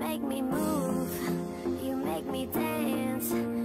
make me move, you make me dance.